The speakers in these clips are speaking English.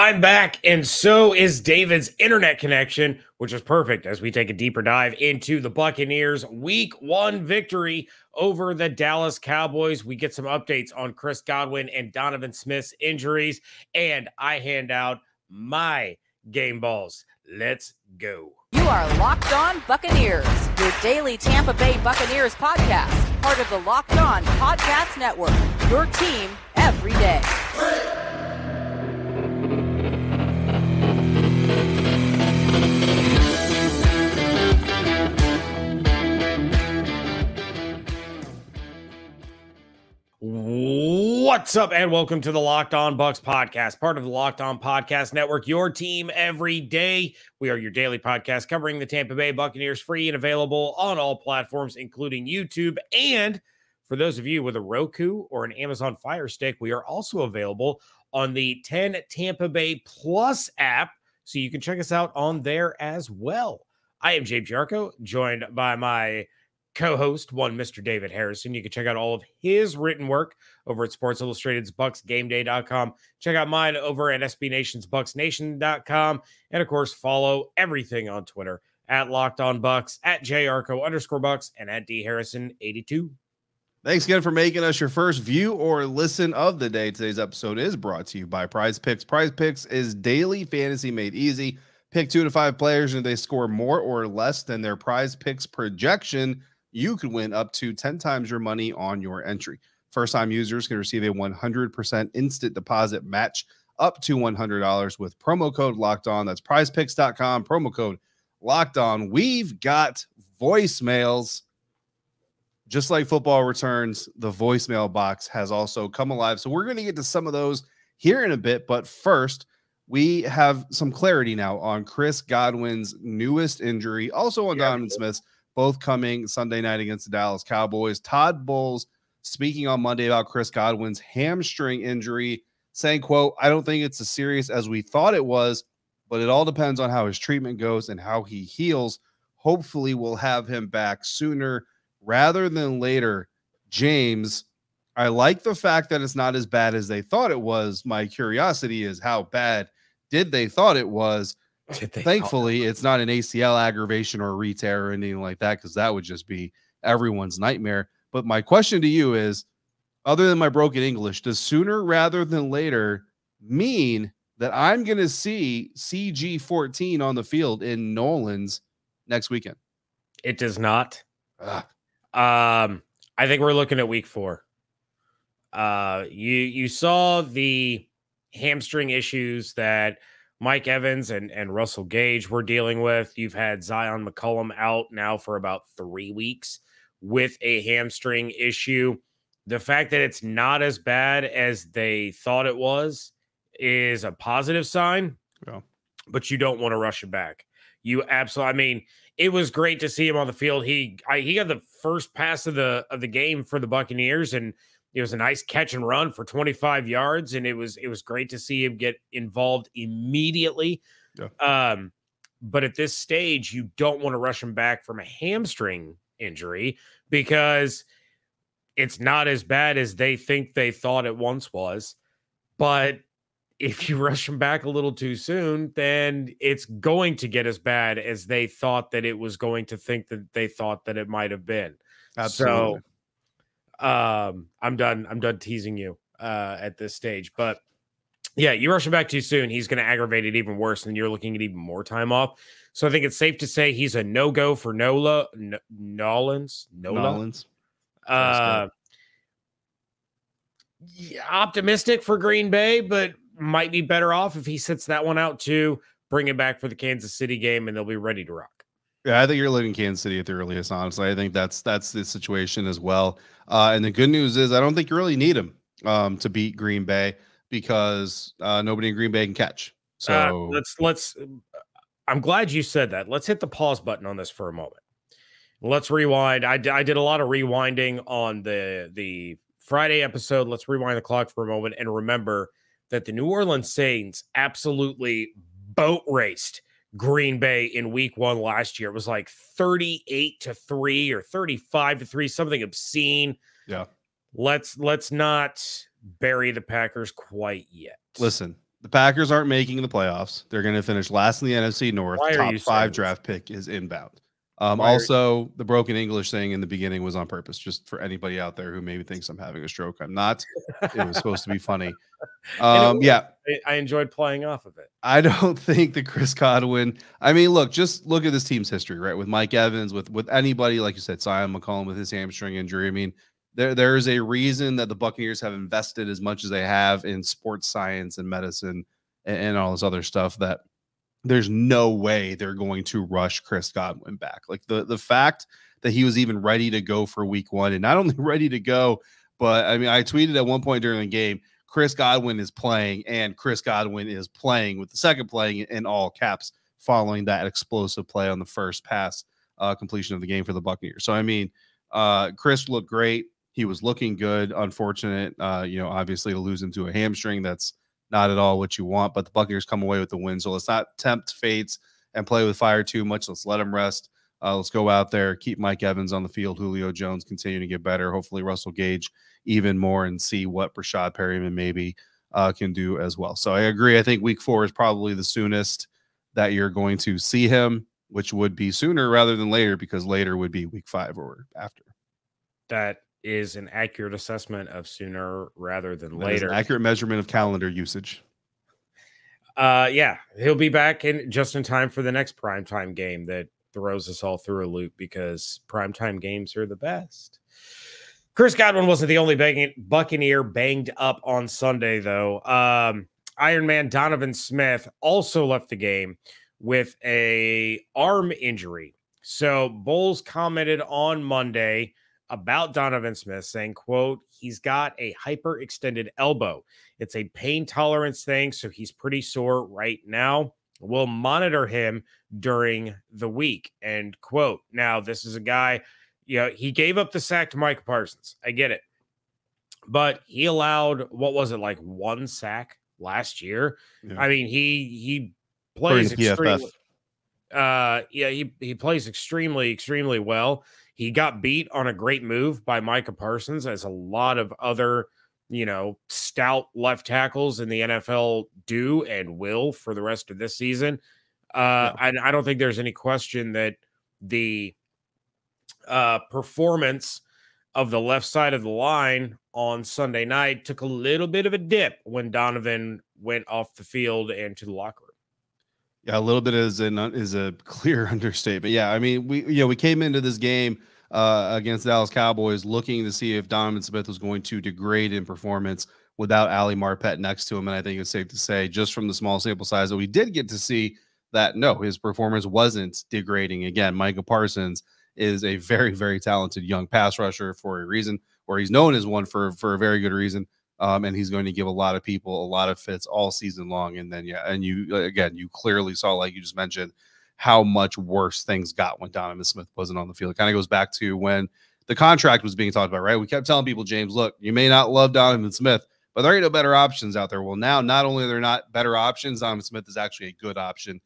I'm back, and so is David's internet connection, which is perfect as we take a deeper dive into the Buccaneers' Week 1 victory over the Dallas Cowboys. We get some updates on Chris Godwin and Donovan Smith's injuries, and I hand out my game balls. Let's go. You are Locked On Buccaneers, your daily Tampa Bay Buccaneers podcast, part of the Locked On Podcast Network, your team every day. What's up, and welcome to the Locked On Bucks podcast, part of the Locked On Podcast Network, your team every day. We are your daily podcast covering the Tampa Bay Buccaneers, free and available on all platforms, including YouTube. And for those of you with a Roku or an Amazon Fire Stick, we are also available on the 10 Tampa Bay Plus app, so you can check us out on there as well. I am James Yarcho, joined by my co-host, Mr. David Harrison. You can check out all of his written work over at Sports Illustrated's BucksGameDay.com. Check out mine over at SB Nation's BucksNation.com. And, of course, follow everything on Twitter at Locked On Bucks, at Jarko underscore Bucks, and at DHarrison82. Thanks again for making us your first view or listen of the day. Today's episode is brought to you by Prize Picks. Prize Picks is daily fantasy made easy. Pick 2 to 5 players, and if they score more or less than their Prize Picks projection, you could win up to 10 times your money on your entry. First-time users can receive a 100% instant deposit match up to $100 with promo code Locked On. That's prizepicks.com, promo code Locked On. We've got voicemails. Just like football returns, the voicemail box has also come alive. So we're going to get to some of those here in a bit. But first, we have some clarity now on Chris Godwin's newest injury, also on Donovan Smith's, both coming Sunday night against the Dallas Cowboys. Todd Bowles speaking on Monday about Chris Godwin's hamstring injury, saying, quote, "I don't think it's as serious as we thought it was, but it all depends on how his treatment goes and how he heals. Hopefully we'll have him back sooner rather than later." James, I like the fact that it's not as bad as they thought it was. My curiosity is, how bad did they thought it was? Thankfully, it's not an ACL aggravation or a re-tear or anything like that, because that would just be everyone's nightmare. But my question to you is, other than my broken English, does sooner rather than later mean that I'm going to see CG14 on the field in New Orleans next weekend? It does not. I think we're looking at week 4. You saw the hamstring issues that Mike Evans and Russell Gage were dealing with. You've had Zion McCollum out now for about 3 weeks with a hamstring issue. The fact that it's not as bad as they thought it was is a positive sign, but you don't want to rush it back. You absolutely, I mean, it was great to see him on the field. He got the first pass of the game for the Buccaneers, and it was a nice catch and run for 25 yards, and it was great to see him get involved immediately. But at this stage, you don't want to rush him back from a hamstring injury, because it's not as bad as they think they thought it once was. But if you rush him back a little too soon, then it's going to get as bad as they thought that it was going to think that they thought that it might have been. Absolutely. So, I'm done teasing you at this stage. But yeah, you rush him back too soon, he's going to aggravate it even worse, and you're looking at even more time off. So I think it's safe to say he's a no-go for Nolans. Optimistic for Green Bay, but might be better off if he sits that one out too. Bring him back for the Kansas City game, and they'll be ready to rock. Yeah, I think you're living Kansas City at the earliest, honestly. I think that's the situation as well. And the good news is I don't think you really need him to beat Green Bay, because nobody in Green Bay can catch. So let's I'm glad you said that. Let's hit the pause button on this for a moment. Let's rewind. I did a lot of rewinding on the Friday episode. Let's rewind the clock for a moment and remember that the New Orleans Saints absolutely boat raced Green Bay in week 1 last year. It was like 38-3 or 35-3, something obscene. Let's not bury the Packers quite yet. Listen, The Packers aren't making the playoffs. They're going to finish last in the NFC North. Top 5 draft pick is inbound. Also, the broken English thing in the beginning was on purpose, just for anybody out there who maybe thinks I'm having a stroke. I'm not. It was supposed to be funny. I enjoyed playing off of it. I don't think that Chris Godwin. I mean, look, just look at this team's history, right? With Mike Evans, with anybody, like you said, Zion McCollum with his hamstring injury. I mean, there is a reason that the Buccaneers have invested as much as they have in sports science and medicine and all this other stuff, that there's no way they're going to rush Chris Godwin back. Like the fact that he was even ready to go for week 1, and not only ready to go, but I mean, I tweeted at one point during the game, Chris Godwin is playing, and Chris Godwin is playing, with the second playing in all caps following that explosive play on the first pass completion of the game for the Buccaneers. So, I mean, Chris looked great. He was looking good. Unfortunate, obviously to lose him to a hamstring. That's not at all what you want, but the Buccaneers come away with the win. So let's not tempt fates and play with fire too much. Let's let them rest. Let's go out there, keep Mike Evans on the field, Julio Jones continue to get better, hopefully Russell Gage even more, and see what Rashad Perryman maybe can do as well. So I agree. I think week 4 is probably the soonest that you're going to see him, which would be sooner rather than later, because later would be week 5 or after. That is an accurate assessment of sooner rather than later. An accurate measurement of calendar usage. Yeah, he'll be back in just in time for the next primetime game that throws us all through a loop, because primetime games are the best. Chris Godwin wasn't the only Buccaneer banged up on Sunday, though. Iron Man Donovan Smith also left the game with an arm injury. So Bowles commented on Monday about Donovan Smith, saying, quote, "He's got a hyperextended elbow. It's a pain tolerance thing, so he's pretty sore right now. We'll monitor him during the week," end quote. Now, this is a guy, he gave up the sack to Micah Parsons. I get it. But he allowed, what was it, like 1 sack last year? Yeah. I mean, he plays extremely, he plays extremely, extremely well. He got beat on a great move by Micah Parsons, as a lot of other, stout left tackles in the NFL do and will for the rest of this season. I don't think there's any question that the performance of the left side of the line on Sunday night took a little bit of a dip when Donovan went off the field and to the locker room. Yeah, a little bit is a clear understatement. Yeah, I mean, we came into this game against the Dallas Cowboys looking to see if Donovan Smith was going to degrade in performance without Ali Marpet next to him, and I think it's safe to say, just from the small sample size that we did get to see, that no, his performance wasn't degrading. Again, Micah Parsons is a very, very talented young pass rusher for a reason, or he's known as one for a very good reason. And he's going to give a lot of people a lot of fits all season long. And then, yeah, and you clearly saw, like you just mentioned, how much worse things got when Donovan Smith wasn't on the field. It kind of goes back to when the contract was being talked about, right? We kept telling people, James, look, you may not love Donovan Smith, but there ain't no better options out there. Well, now, not only are there not better options, Donovan Smith is actually a good option.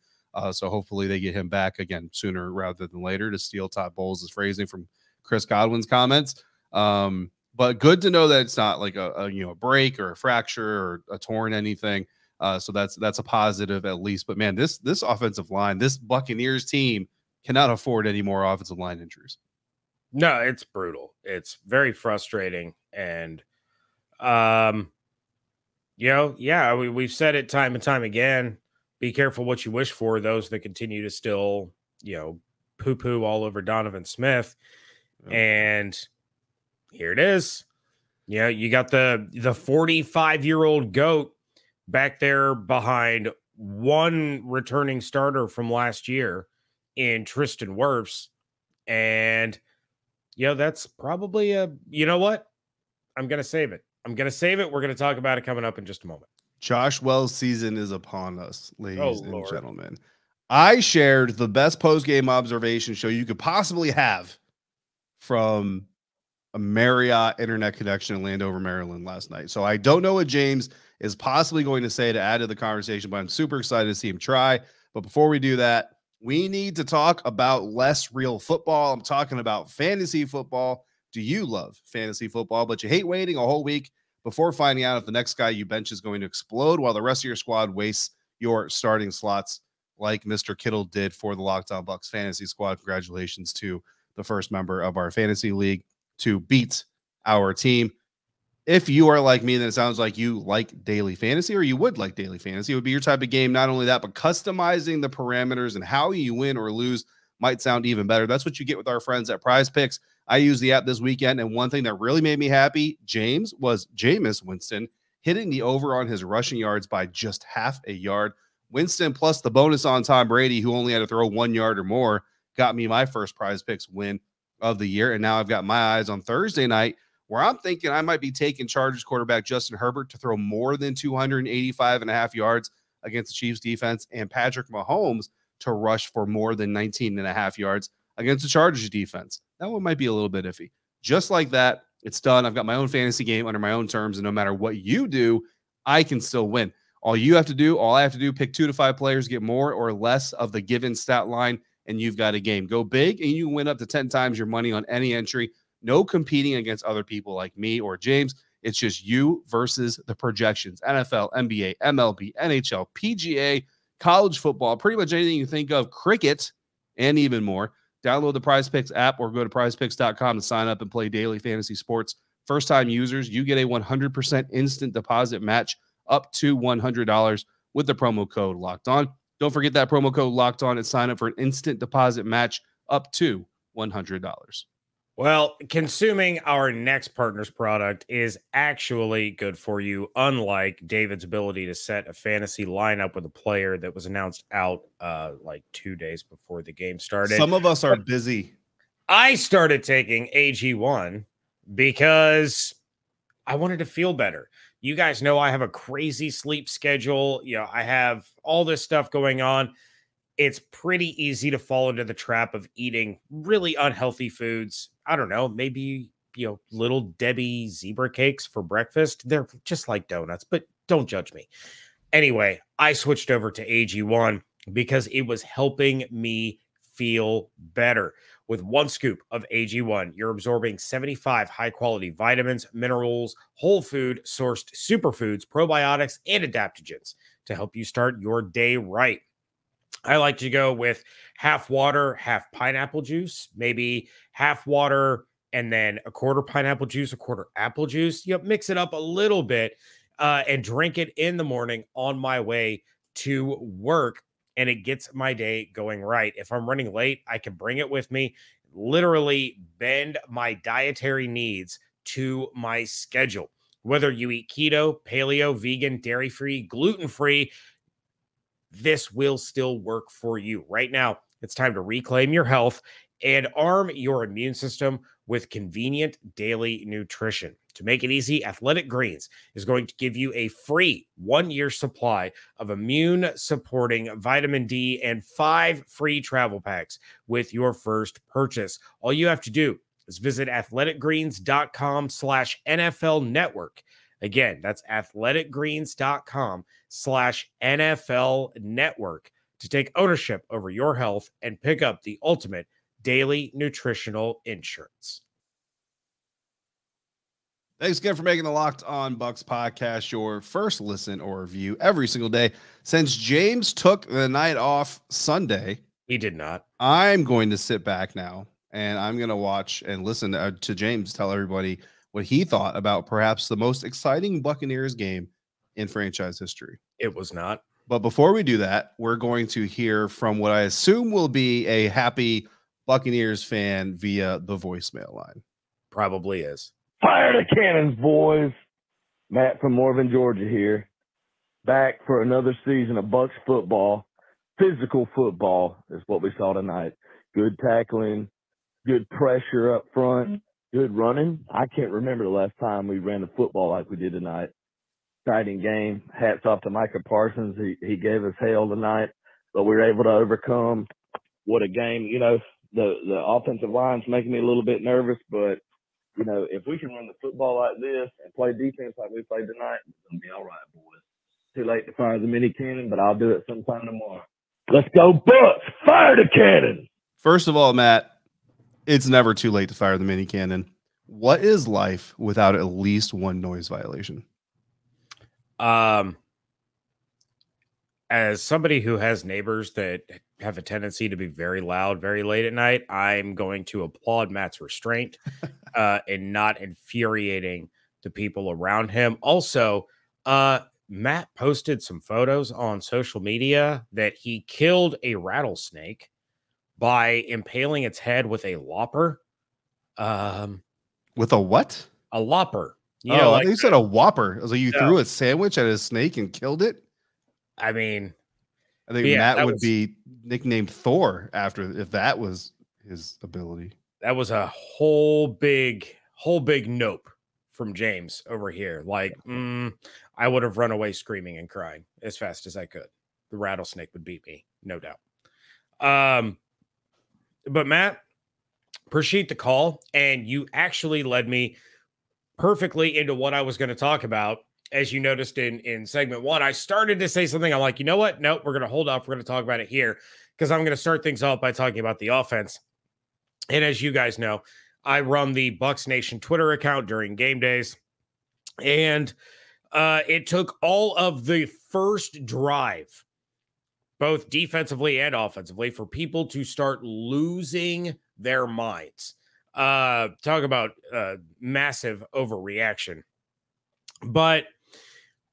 So hopefully they get him back again sooner rather than later, to steal Todd Bowles' phrasing from Chris Godwin's comments. But good to know that it's not like a break or a fracture or a torn anything. So that's a positive at least. But man, this offensive line, this Buccaneers team cannot afford any more offensive line injuries. No, it's brutal. It's very frustrating. And we've said it time and time again. Be careful what you wish for. Those that continue to still, poo-poo all over Donovan Smith. Yeah. And here it is. Yeah, you got the 45-year-old GOAT back there behind one returning starter from last year in Tristan Wirfs. And, that's probably what? I'm going to save it. We're going to talk about it coming up in just a moment. Josh Wells' season is upon us, ladies and gentlemen. I shared the best post-game observation show you could possibly have from a Marriott internet connection in Landover, Maryland last night. So I don't know what James is possibly going to say to add to the conversation, but I'm super excited to see him try. But before we do that, we need to talk about less real football. I'm talking about fantasy football. Do you love fantasy football, but you hate waiting a whole week before finding out if the next guy you bench is going to explode while the rest of your squad wastes your starting slots like Mr. Kittle did for the Locked On Bucks fantasy squad. Congratulations to the first member of our fantasy league to beat our team. If you are like me, then it sounds like you like daily fantasy, or you would like daily fantasy. It would be your type of game. Not only that, but customizing the parameters and how you win or lose might sound even better. That's what you get with our friends at Prize Picks. I used the app this weekend, and one thing that really made me happy, was Jameis Winston hitting the over on his rushing yards by just half a yard. Winston plus the bonus on Tom Brady, who only had to throw 1 yard or more, got me my first Prize Picks win of the year. And now I've got my eyes on Thursday night, where I'm thinking I might be taking Chargers quarterback Justin Herbert to throw more than 285.5 yards against the Chiefs defense, and Patrick Mahomes to rush for more than 19.5 yards against the Chargers defense. That one might be a little bit iffy. Just like that, it's done. I've got my own fantasy game under my own terms, and no matter what you do, I can still win. All I have to do, pick 2 to 5 players, get more or less of the given stat line, and you've got a game. Go big, and you win up to 10 times your money on any entry. No competing against other people like me or James. It's just you versus the projections. NFL, NBA, MLB, NHL, PGA, college football, pretty much anything you think of, cricket, and even more. Download the Prize Picks app or go to prizepicks.com to sign up and play daily fantasy sports. First-time users, you get a 100% instant deposit match up to $100 with the promo code Locked On. Don't forget that promo code Locked On and sign up for an instant deposit match up to $100. Well, consuming our next partner's product is actually good for you, unlike David's ability to set a fantasy lineup with a player that was announced out like 2 days before the game started. Some of us are busy. I started taking AG1 because I wanted to feel better. You guys know I have a crazy sleep schedule. You know, I have all this stuff going on. It's pretty easy to fall into the trap of eating really unhealthy foods. I don't know, maybe, Little Debbie zebra cakes for breakfast. They're just like donuts, but don't judge me. Anyway, I switched over to AG1 because it was helping me feel better. With 1 scoop of AG1, you're absorbing 75 high-quality vitamins, minerals, whole food-sourced superfoods, probiotics, and adaptogens to help you start your day right. I like to go with half water, half pineapple juice, maybe half water, and then a quarter pineapple juice, a quarter apple juice. You know, mix it up a little bit and drink it in the morning on my way to work, and it gets my day going right. If I'm running late, I can bring it with me, literally bend my dietary needs to my schedule. Whether you eat keto, paleo, vegan, dairy-free, gluten-free, this will still work for you. Right now, it's time to reclaim your health and arm your immune system with convenient daily nutrition. To make it easy, Athletic Greens is going to give you a free 1-year supply of immune-supporting vitamin D and 5 free travel packs with your first purchase. All you have to do is visit athleticgreens.com/NFL network. Again, that's athleticgreens.com/NFL network to take ownership over your health and pick up the ultimate daily nutritional insurance. Thanks again for making the Locked On Bucks podcast your first listen or review every single day. Since James took the night off Sunday, he did not. I'm going to sit back now and I'm going to watch and listen to James tell everybody what he thought about perhaps the most exciting Buccaneers game in franchise history. It was not. But before we do that, we're going to hear from what I assume will be a happy Buccaneers fan via the voicemail line. Probably is. Fire the cannons, boys. Matt from Morven, Georgia here. Back for another season of Bucs football. Physical football is what we saw tonight. Good tackling, good pressure up front. Good running. I can't remember the last time we ran the football like we did tonight. Exciting game. Hats off to Micah Parsons. He gave us hell tonight, but we were able to overcome. What a game. You know, the offensive line's making me a little bit nervous, but, you know, if we can run the football like this and play defense like we played tonight, it's going to be all right, boys. Too late to fire the mini cannon, but I'll do it sometime tomorrow. Let's go, Bucks! Fire the cannon! First of all, Matt, it's never too late to fire the mini cannon. what is life without at least one noise violation? As somebody who has neighbors that have a tendency to be very loud, very late at night, I'm going to applaud Matt's restraint and not infuriating the people around him. Also, Matt posted some photos on social media that he killed a rattlesnake by impaling its head with a lopper. With a what? A lopper. You know, like, you said a whopper. I was like, you threw a sandwich at a snake and killed it? I mean, I think Matt would be nicknamed Thor after, if that was his ability. That was a whole big nope from James over here. Like, I would have run away screaming and crying as fast as I could. The rattlesnake would beat me, no doubt. But Matt, appreciate the call, and you actually led me perfectly into what I was going to talk about. As you noticed in segment one, I started to say something. I'm like, you know what? No, we're going to hold off. We're going to talk about it here because I'm going to start things off by talking about the offense. And as you guys know, I run the Bucks Nation Twitter account during game days. And it took all of the first drive, both defensively and offensively, for people to start losing their minds. Talk about massive overreaction. But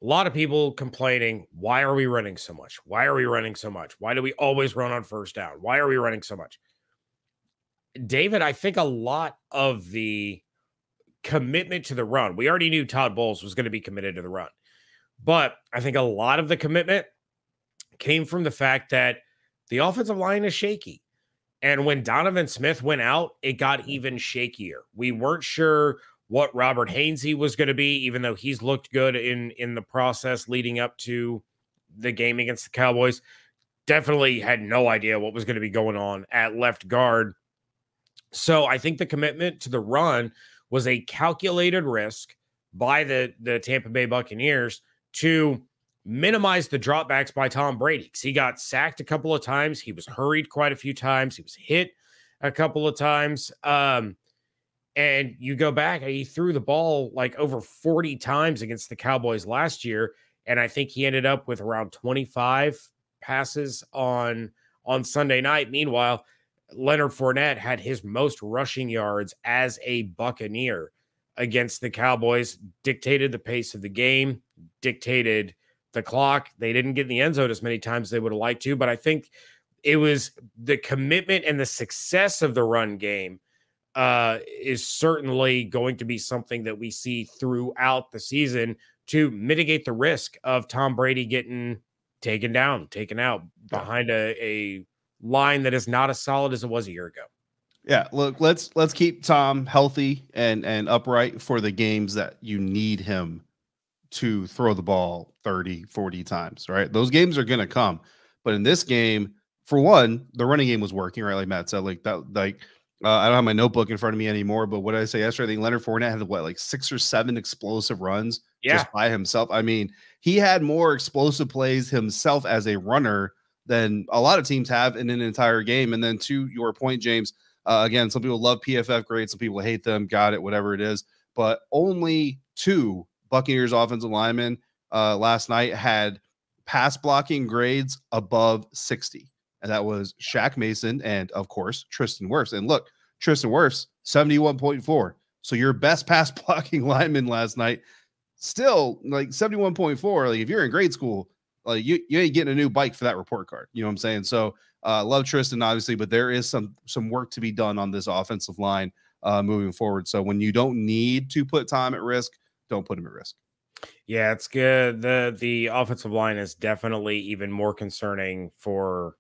a lot of people complaining, why are we running so much? Why are we running so much? Why do we always run on first down? Why are we running so much? David, I think a lot of the commitment to the run, we already knew Todd Bowles was going to be committed to the run, but I think a lot of the commitment came from the fact that the offensive line is shaky. And when Donovan Smith went out, it got even shakier. We weren't sure what Robert Hainsey was going to be, even though he's looked good in the process leading up to the game against the Cowboys. Definitely had no idea what was going to be going on at left guard. So I think the commitment to the run was a calculated risk by the Tampa Bay Buccaneers to minimize the dropbacks by Tom Brady, because he got sacked a couple of times. He was hurried quite a few times. He was hit a couple of times. And you go back, he threw the ball like over 40 times against the Cowboys last year. And I think he ended up with around 25 passes on Sunday night. Meanwhile, Leonard Fournette had his most rushing yards as a Buccaneer against the Cowboys, dictated the pace of the game, dictated the clock. They didn't get in the end zone as many times as they would have liked to, but I think it was the commitment and the success of the run game is certainly going to be something that we see throughout the season to mitigate the risk of Tom Brady getting taken down, taken out behind a line that is not as solid as it was a year ago. Yeah, look, let's keep Tom healthy and upright for the games that you need him to throw the ball 30, 40 times, right? Those games are going to come. But in this game, for one, the running game was working, right? Like Matt said, like that, like, I don't have my notebook in front of me anymore, but what did I say yesterday? I think Leonard Fournette had, what, like 6 or 7 explosive runs just by himself. I mean, he had more explosive plays himself as a runner than a lot of teams have in an entire game. And then to your point, James, again, some people love PFF grades, some people hate them, got it, whatever it is. But only 2 Buccaneers offensive linemen last night had pass blocking grades above 60. And that was Shaq Mason and, of course, Tristan Wirfs. And look, Tristan Wirfs, 71.4. So your best pass blocking lineman last night, still like 71.4. Like if you're in grade school, like you ain't getting a new bike for that report card. You know what I'm saying? So love Tristan, obviously, but there is some work to be done on this offensive line moving forward. So when you don't need to put Tom at risk, don't put him at risk. Yeah, it's good. The offensive line is definitely even more concerning for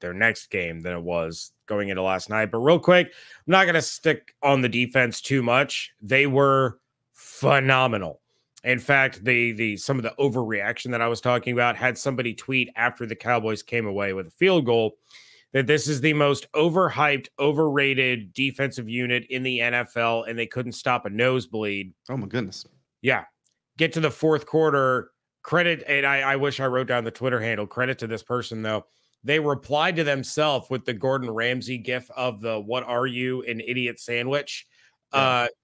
their next game than it was going into last night. But real quick, I'm not going to stick on the defense too much. They were phenomenal. In fact, the some of the overreaction that I was talking about, had somebody tweet after the Cowboys came away with a field goal that this is the most overhyped, overrated defensive unit in the NFL, and they couldn't stop a nosebleed. Oh, my goodness. Yeah. Get to the fourth quarter. Credit, and I wish I wrote down the Twitter handle. Credit to this person, though. They replied to themselves with the Gordon Ramsay gif of the "What are you, an idiot?" sandwich.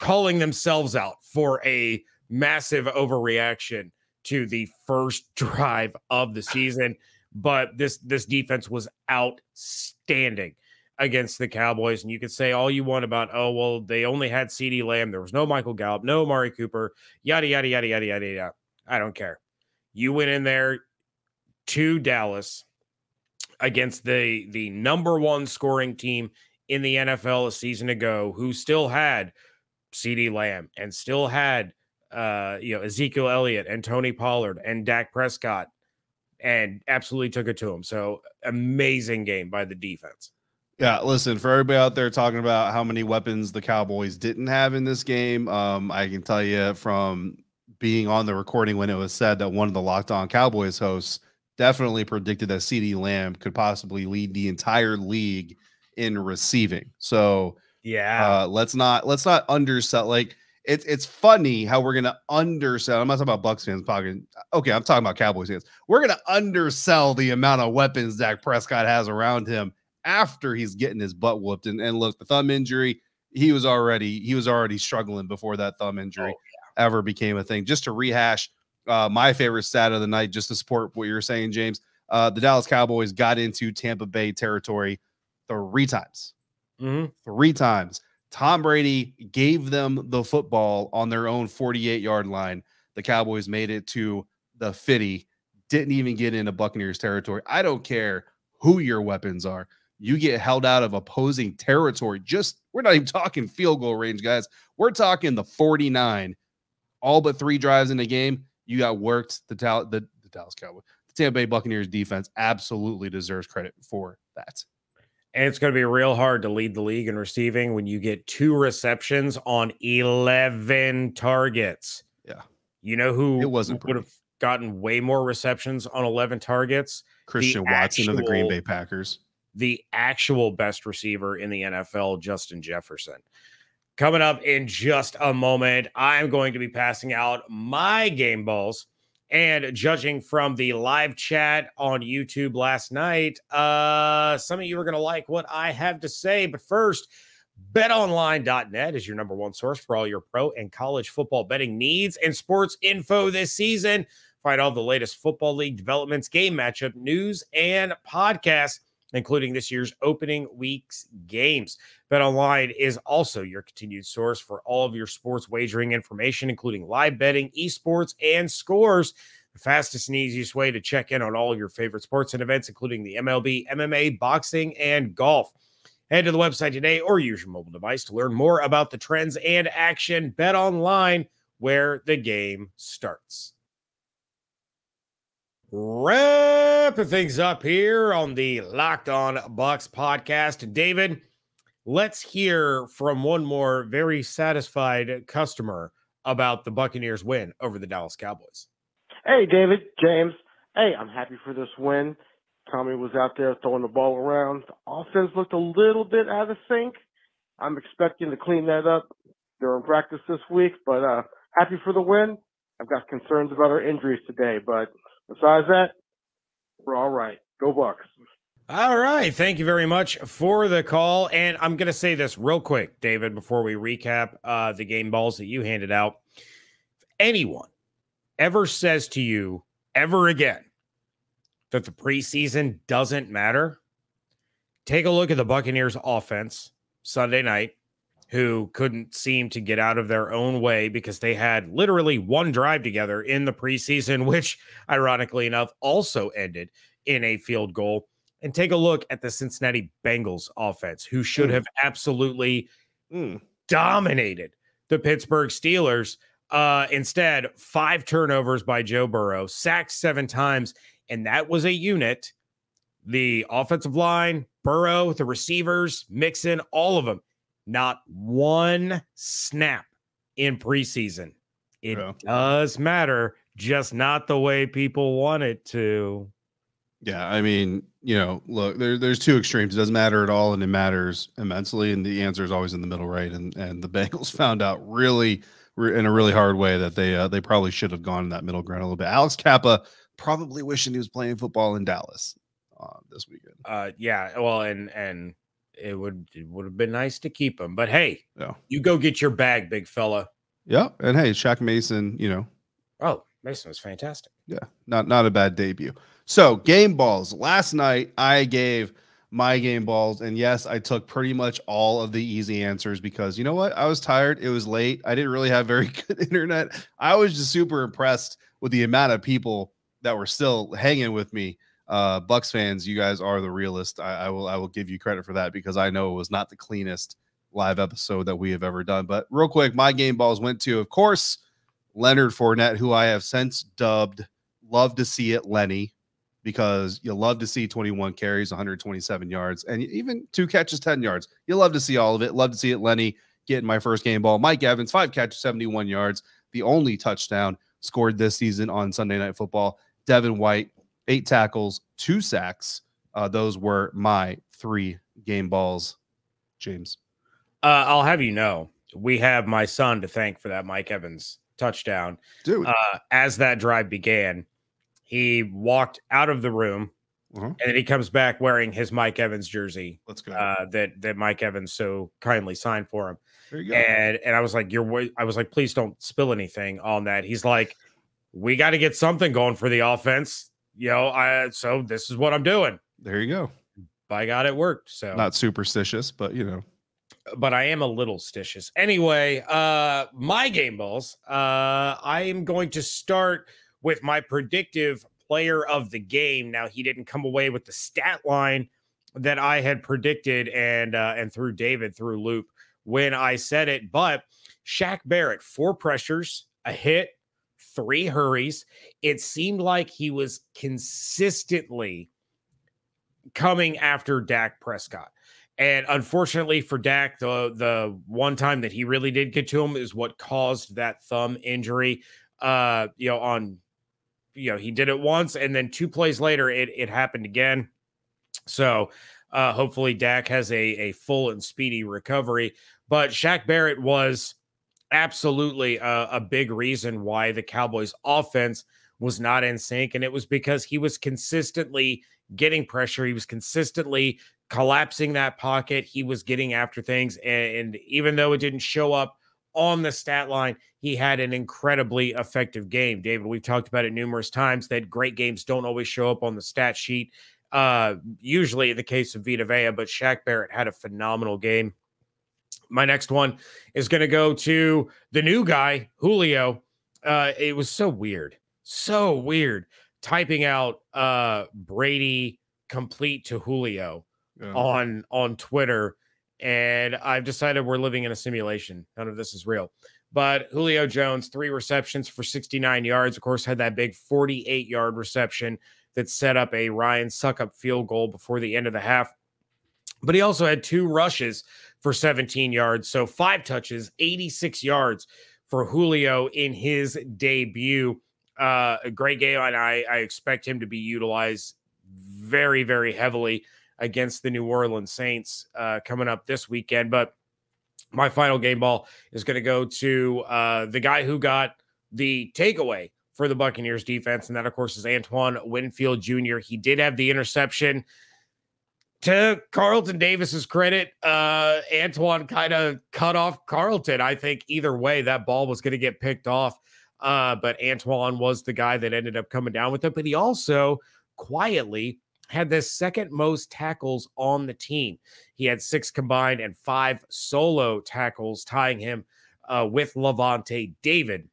calling themselves out for a massive overreaction to the first drive of the season. But this defense was outstanding against the Cowboys. And you could say all you want about, oh, well, they only had CeeDee Lamb. There was no Michael Gallup, no Amari Cooper, yada, yada, yada, yada, yada, yada. I don't care. You went in there to Dallas against the number one scoring team in the NFL a season ago, who still had CeeDee Lamb and still had Ezekiel Elliott and Tony Pollard and Dak Prescott, and absolutely took it to him. So amazing game by the defense. Yeah, listen, for everybody out there talking about how many weapons the Cowboys didn't have in this game, I can tell you from being on the recording when it was said that one of the Locked On Cowboys hosts definitely predicted that CeeDee Lamb could possibly lead the entire league in receiving. So yeah, let's not undersell. Like, it's funny how we're gonna undersell. I'm not talking about Bucs fans, talking. Okay, I'm talking about Cowboys fans. We're gonna undersell the amount of weapons Dak Prescott has around him after he's getting his butt whooped. And look, the thumb injury, he was already struggling before that thumb injury ever became a thing. Just to rehash my favorite stat of the night, just to support what you're saying, James. The Dallas Cowboys got into Tampa Bay territory 3 times. Mm-hmm. 3 times. Tom Brady gave them the football on their own 48-yard line. The Cowboys made it to the 50, didn't even get into Buccaneers territory. I don't care who your weapons are. You get held out of opposing territory. Just, we're not even talking field goal range, guys. We're talking the 49. All but 3 drives in the game, you got worked. The Dallas Cowboys, the Tampa Bay Buccaneers defense absolutely deserves credit for that. And it's going to be real hard to lead the league in receiving when you get 2 receptions on 11 targets. Yeah. You know who would have gotten way more receptions on 11 targets? Christian Watson of the Green Bay Packers. The actual best receiver in the NFL, Justin Jefferson. Coming up in just a moment, I'm going to be passing out my game balls. And judging from the live chat on YouTube last night, some of you are going to like what I have to say. But first, betonline.net is your number one source for all your pro and college football betting needs and sports info this season. Find all the latest football league developments, game matchup news, and podcasts, including this year's opening week's games. BetOnline is also your continued source for all of your sports wagering information, including live betting, esports, and scores. The fastest and easiest way to check in on all of your favorite sports and events, including the MLB, MMA, boxing, and golf. Head to the website today or use your mobile device to learn more about the trends and action. BetOnline, where the game starts. Wrapping things up here on the Locked On Bucs podcast. David, let's hear from one more very satisfied customer about the Buccaneers win over the Dallas Cowboys. Hey, David, James. Hey, I'm happy for this win. Tommy was out there throwing the ball around. The offense looked a little bit out of sync. I'm expecting to clean that up during practice this week, but happy for the win. I've got concerns about our injuries today, but besides that, we're all right. Go Bucs. All right. Thank you very much for the call. And I'm going to say this real quick, David, before we recap the game balls that you handed out. If anyone ever says to you ever again that the preseason doesn't matter, take a look at the Buccaneers offense Sunday night, who couldn't seem to get out of their own way because they had literally 1 drive together in the preseason, which ironically enough also ended in a field goal. And take a look at the Cincinnati Bengals offense, who should have absolutely dominated the Pittsburgh Steelers. Instead, 5 turnovers by Joe Burrow, sacked 7 times. And that was a unit, the offensive line, Burrow, the receivers, Mixon, all of them. Not 1 snap in preseason. It does matter, just not the way people want it to. Yeah, I mean, you know, look, there's 2 extremes. It doesn't matter at all, and it matters immensely. And the answer is always in the middle, right? And the Bengals found out really in a really hard way that they probably should have gone in that middle ground a little bit. Alex Kappa probably wishing he was playing football in Dallas this weekend. Yeah, well, and it would have been nice to keep him. But hey, yeah, you go get your bag, big fella. Yeah, and hey, Shaq Mason, you know. Oh, Mason was fantastic. Yeah, not a bad debut. So game balls. Last night I gave my game balls, and yes, I took pretty much all of the easy answers because you know what? I was tired. It was late. I didn't really have very good internet. I was just super impressed with the amount of people that were still hanging with me. Bucks fans, you guys are the realest. I will give you credit for that because I know it was not the cleanest live episode that we have ever done. But real quick, my game balls went to, of course, Leonard Fournette, who I have since dubbed Love to See It Lenny, because you love to see 21 carries, 127 yards, and even 2 catches, 10 yards. You love to see all of it. Love to see it, Lenny, getting my first game ball. Mike Evans, 5 catches, 71 yards, the only touchdown scored this season on Sunday Night Football. Devin White, 8 tackles, 2 sacks. Those were my 3 game balls, James. I'll have you know, we have my son to thank for that Mike Evans touchdown. Dude. As that drive began, he walked out of the room, and then he comes back wearing his Mike Evans jersey. Let's go. That Mike Evans so kindly signed for him. There you go. And I was like, please don't spill anything on that. He's like, we got to get something going for the offense, you know. So this is what I'm doing. There you go. By God, it worked. So not superstitious, but you know. But I am a little stitious. Anyway, my game balls. I am going to start with my predictive player of the game. Now, he didn't come away with the stat line that I had predicted and through David, through Loop, when I said it. But Shaq Barrett, 4 pressures, a hit, 3 hurries. It seemed like he was consistently coming after Dak Prescott. And unfortunately for Dak, the one time that he really did get to him is what caused that thumb injury. He did it once, and then 2 plays later, it happened again. So hopefully Dak has a full and speedy recovery. But Shaq Barrett was absolutely a big reason why the Cowboys' offense was not in sync, and it was because he was consistently getting pressure. He was consistently collapsing that pocket. He was getting after things, and even though it didn't show up on the stat line, he had an incredibly effective game. David, we've talked about it numerous times that great games don't always show up on the stat sheet, usually in the case of Vita Vea, but Shaq Barrett had a phenomenal game. My next one is going to go to the new guy, Julio. It was so weird typing out Brady complete to Julio on Twitter. And I've decided we're living in a simulation. None of this is real. But Julio Jones, 3 receptions for 69 yards. Of course, had that big 48-yard reception that set up a Ryan Succop field goal before the end of the half. But he also had 2 rushes for 17 yards. So 5 touches, 86 yards for Julio in his debut. A great game, and I expect him to be utilized very, very heavily against the New Orleans Saints coming up this weekend. But my final game ball is going to go to the guy who got the takeaway for the Buccaneers defense, and that, of course, is Antoine Winfield Jr. He did have the interception. To Carlton Davis's credit, Antoine kind of cut off Carlton. I think either way, that ball was going to get picked off, but Antoine was the guy that ended up coming down with it, but he also quietly had the 2nd most tackles on the team. He had 6 combined and 5 solo tackles, tying him with Lavonte David.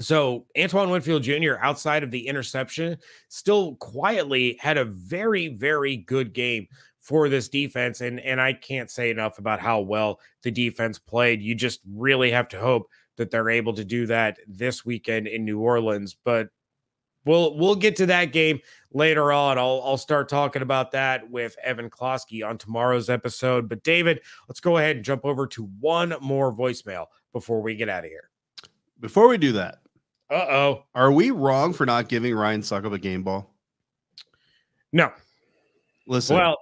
So Antoine Winfield Jr., outside of the interception, still quietly had a very, very good game for this defense. And I can't say enough about how well the defense played. You just really have to hope that they're able to do that this weekend in New Orleans. But We'll get to that game later on. I'll start talking about that with Evan Kloskey on tomorrow's episode. But David, let's go ahead and jump over to one more voicemail before we get out of here. Before we do that, are we wrong for not giving Ryan Succop a game ball? No. Listen. Well,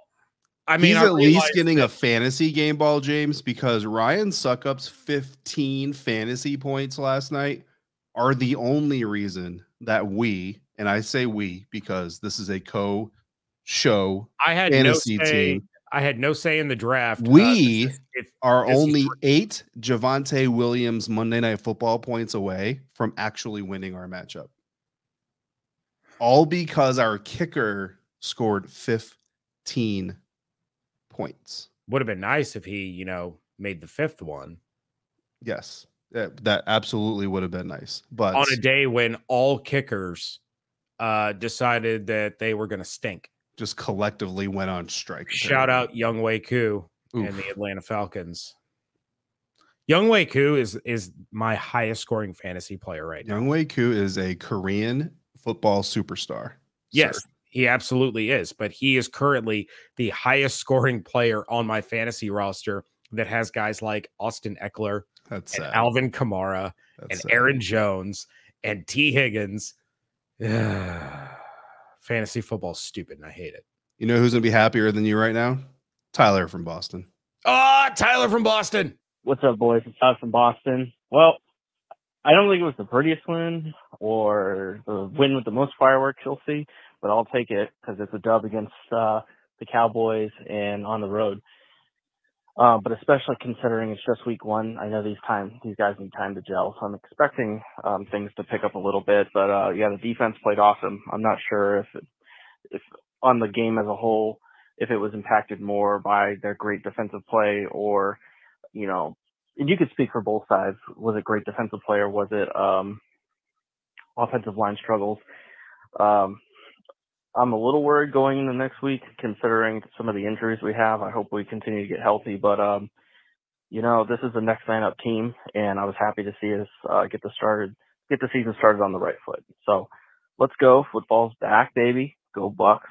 I mean, he's at least getting a fantasy game ball, James, because Ryan Succop's 15 fantasy points last night are the only reason that we, and I say we because this is a co-show, I had fantasy no say, team. I had no say in the draft. We are only 8 Javonte Williams Monday Night Football points away from actually winning our matchup. All because our kicker scored 15 points. Would have been nice if he, you know, made the 5th one. Yes, that absolutely would have been nice. But on a day when all kickers decided that they were going to stink. Just collectively went on strike. Shout out Younghoe Koo and the Atlanta Falcons. Younghoe Koo is my highest scoring fantasy player right now. Younghoe Koo is a Korean football superstar. Yes, sir. He absolutely is. But he is currently the highest scoring player on my fantasy roster that has guys like Austin Eckler and Alvin Kamara and Aaron Jones and T. Higgins. Fantasy football's stupid, and I hate it. You know who's going to be happier than you right now? Tyler from Boston. Oh, Tyler from Boston. What's up, boys? It's Tyler from Boston. Well, I don't think it was the prettiest win or the win with the most fireworks you'll see, but I'll take it because it's a dub against the Cowboys and on the road. But especially considering it's just week 1, I know these guys need time to gel. So I'm expecting things to pick up a little bit. But yeah, the defense played awesome. I'm not sure if on the game as a whole, if it was impacted more by their great defensive play or, you know, you could speak for both sides. Was it great defensive play or was it offensive line struggles? I'm a little worried going into next week, considering some of the injuries we have. I hope we continue to get healthy, but you know, this is the next man up team, and I was happy to see us get the season started on the right foot. So let's go. Football's back, baby. Go Bucks.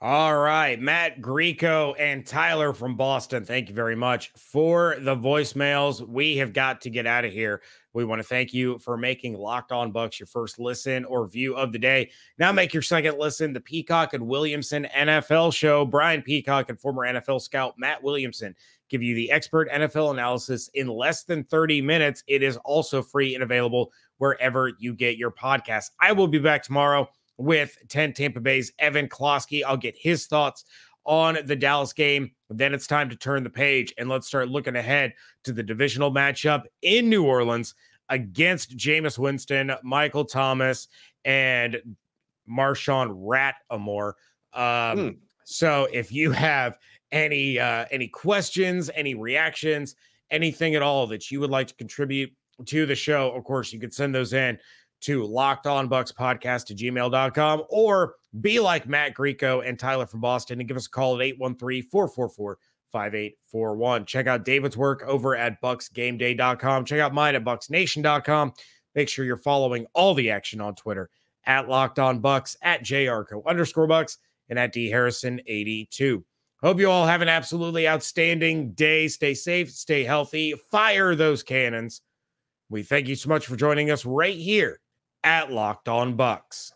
All right, Matt Grieco and Tyler from Boston, thank you very much for the voicemails. We have got to get out of here. We want to thank you for making Locked On Bucks your first listen or view of the day. Now make your second listen the Peacock and Williamson NFL show. Brian Peacock and former NFL scout Matt Williamson give you the expert NFL analysis in less than 30 minutes. It is also free and available wherever you get your podcasts. I will be back tomorrow with 10 Tampa Bay's Evan Kloskey. I'll get his thoughts on the Dallas game. Then it's time to turn the page, and let's start looking ahead to the divisional matchup in New Orleans against Jameis Winston, Michael Thomas, and Marshawn Lattimore. So if you have any questions, any reactions, anything at all that you would like to contribute to the show, of course, you can send those in to LockedOnBucksPodcast@gmail.com, or be like Matt Grieco and Tyler from Boston and give us a call at 813-444-5841. Check out David's work over at BucksGameDay.com. Check out mine at BucksNation.com. Make sure you're following all the action on Twitter at LockedOnBucks, at @JYarcho_Bucks, and at DHarrison82. Hope you all have an absolutely outstanding day. Stay safe, stay healthy, fire those cannons. We thank you so much for joining us right here at Locked On Bucks.